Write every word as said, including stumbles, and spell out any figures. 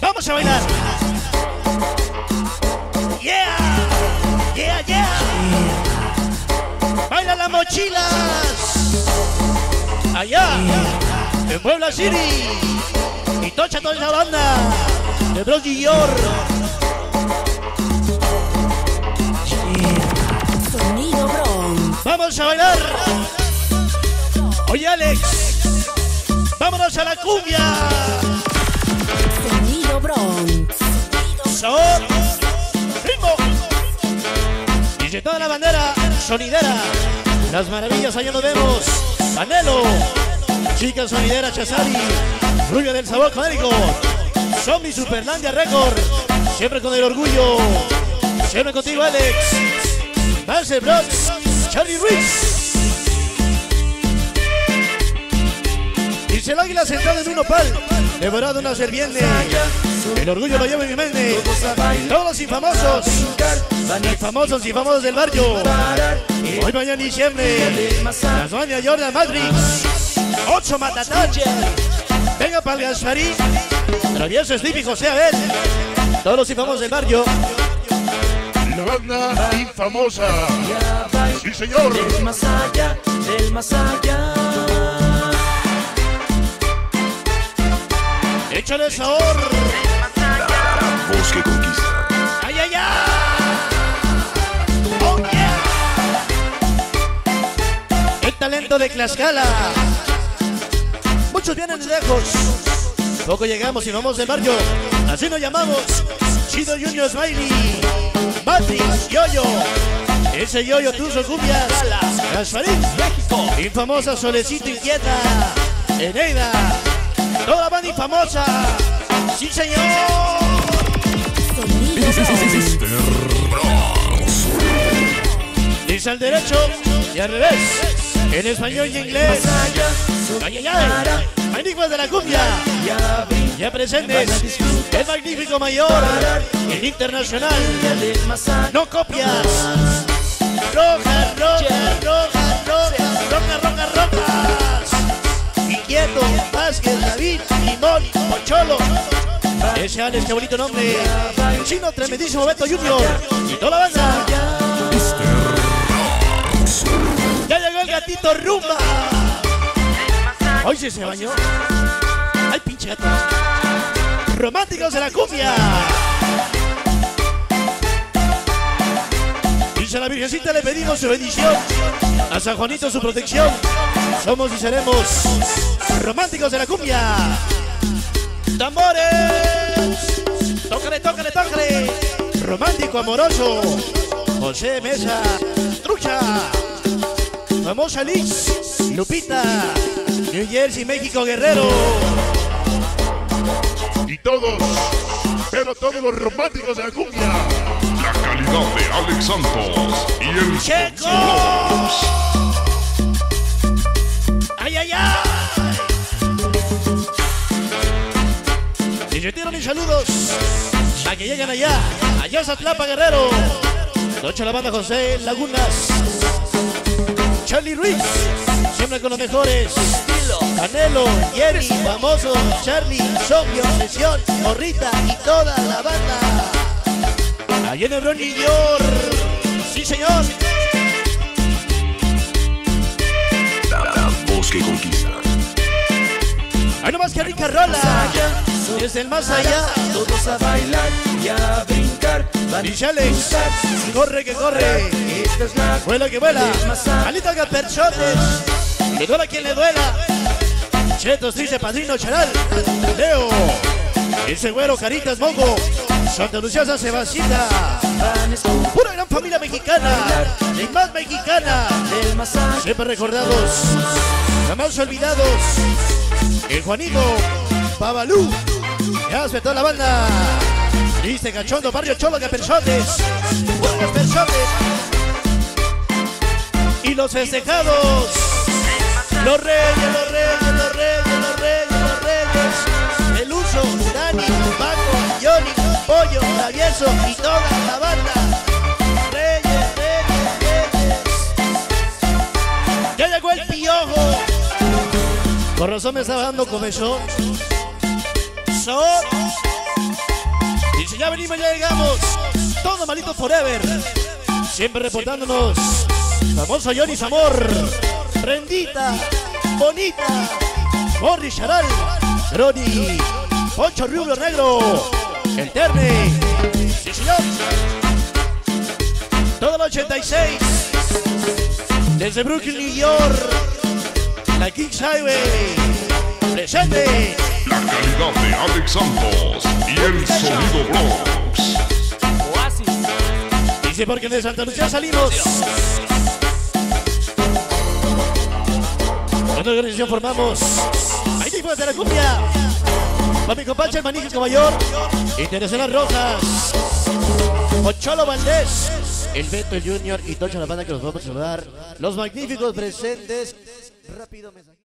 Vamos a bailar. Yeah, yeah, yeah. Baila las mochilas. Allá, en Puebla City. Y tocha toda esa banda de Bros Junior. Sonido Bronx. Vamos a bailar. Oye, Alex. Vámonos a la cumbia. Sonido Bronx. Son ritmo. Y de toda la bandera sonidera. Las maravillas, allá nos vemos. Canelo. Chica sonidera Chazari. Rubia del sabor canérico. Zombie Superlandia Record. Siempre con el orgullo. Siempre contigo, Alex. Dance Bros. Charlie Ruiz. El águila sentada en un nopal, devorado una serpiente. El orgullo lo lleva en mi mente. Todos los infamosos, infamosos y famosos del barrio. Hoy, mañana y siempre. Las mañas Jordan Madrid. Ocho Matatán. Venga para el Gasparín. Travieso, Sleepy, José Abel. Todos los infamosos del barrio. La banda infamosa. Sí, señor. El más allá, el más allá. Échale sabor. La voz que conquista. ¡Ay, ay, ay! ¡Oh, yeah! El talento de Tlaxcala. Muchos vienen de lejos. Poco llegamos y vamos del barrio. Así nos llamamos. Chido Junior, Smiley, Matriz, Yoyo. Ese Yoyo, Tuzo, Cumbias. Las México. Infamosa, Solecito, Inquieta. Eneida. Toda la banda famosa. ¡Sí, señor! Dice al derecho y al revés. En español y inglés. Magníficos de la cumbia. Ya presentes. El magnífico mayor. El internacional. No copias. Roja, roja, roja, roja. Roja, roja, roja. Inquieto, Vázquez, David, Limón, Pocholo. Ese Alex, qué bonito nombre. Chino, tremendísimo Beto Junior. Y toda la banda. Ya llegó el gatito Rumba. Hoy sí se bañó. Ay, pinche gato. Románticos de la cumbia. Dice a la Virgencita, le pedimos su bendición. A San Juanito su protección. Somos y seremos románticos de la cumbia. ¡Tambores! ¡Tócale, tócale, tócale! Romántico, amoroso. José Mesa. Trucha. Famosa Liz. Lupita. New Jersey, México, Guerrero. Y todos, pero todos los románticos de la cumbia. La calidad de Alex Santos y el Checo. ¡Ay, ay, ay! Y yo tiro mis saludos a que llegan allá, allá es Atlapa, Guerrero. Noche la banda José Lagunas. Charlie Ruiz, siempre con los mejores. Canelo, Jerry, famoso, Charlie, Sofio, Sesión, Morrita y toda la banda. Allá en el Bronx, New York. ¡Sí, señor! Que conquista. Ay, nomás que rica rola. Desde el más allá, todos a bailar y a brincar. Vanillales, corre que corre. Vuela que vuela. Alita que perchotes. Le duela quien le duela. Chetos, dice padrino Charal. Leo. Ese güero, caritas, moco. Santa Lucía, San Sebastián. Una gran familia mexicana. Y más mexicana. Siempre recordados. Jamás olvidados. El Juanito, Babalú. Gracias a toda la banda. Triste, cachondo, barrio cholo, caperchotes. Y los festejados. Los reyes, los reyes, los reyes, los reyes, los reyes. El uso, Dani, Paco, Johnny, Pollo, Travieso y toda la banda. Reyes, reyes, reyes. Ya llegó el piojo. Con razón me estaba dando comezón. Y si ya venimos, ya llegamos. Todo malito forever. Siempre reportándonos. Famoso Johnny Zamor. Rendita. Bonita. Morri Charal. Roni. Poncho Rublo Negro. El Terne. Sí, señor. Todo el ochenta y seis. Desde Brooklyn, New York. La Kings Highway. Presente. La calidad de Alex Santos y el Sonido Bronx. Y si porque de Santa Lucía salimos. Una organización formamos. Magníficos de la cumbia. Con mi compadre, el Magnífico Mayor. Internacional Rojas. Pocholo Valdés. El Beto, el Junior y toda la banda que los vamos a saludar. Los magníficos presentes. Rápido mensaje.